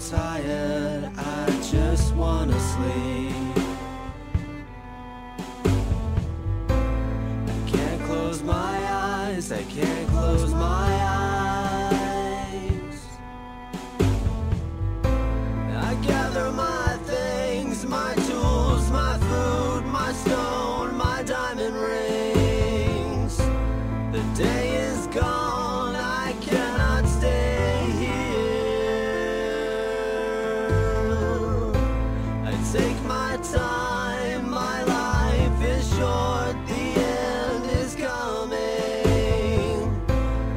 so tired, I just wanna sleep. I can't close my eyes, I can't close my eyes. I gather my things, my tools, my food, my stone, my diamond rings. The day is gone, I cannot stay. Take my time, my life is short, the end is coming.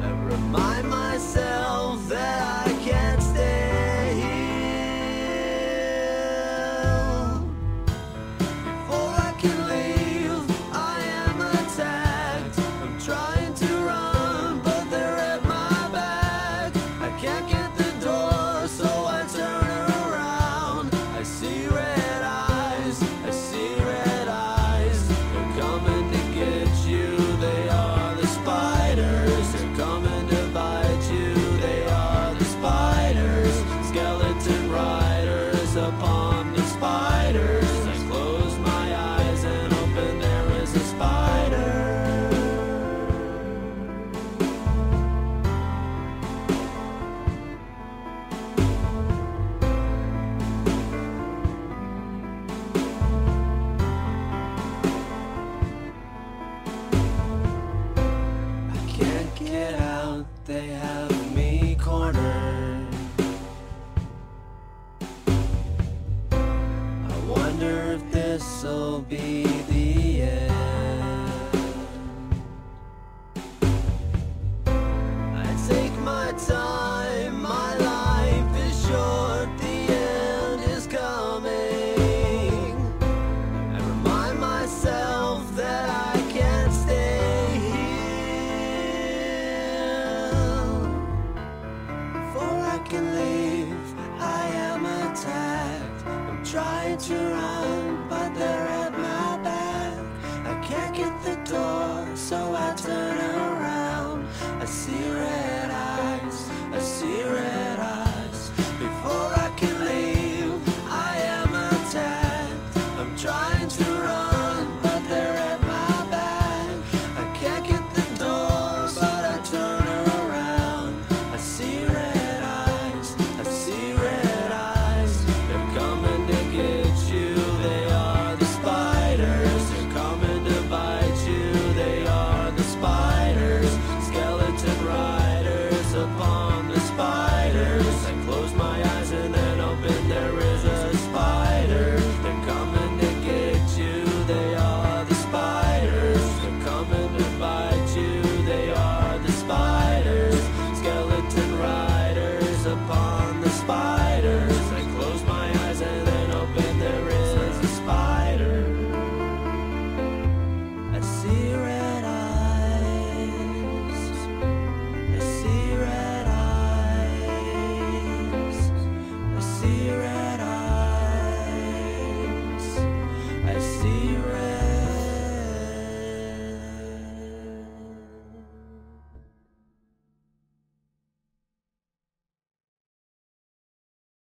I remind myself that I can't stay here. Before I can leave, I am attacked. I'm trying to run, but they're at my back. I can't get the door, so I turn around. I see red. I see red eyes, they're coming to get you, they are the spiders. They're coming to bite you, they are the spiders. Skeleton riders upon the spiders. I close my eyes and open, there is a spider. Get out, they have me cornered. I wonder if this'll be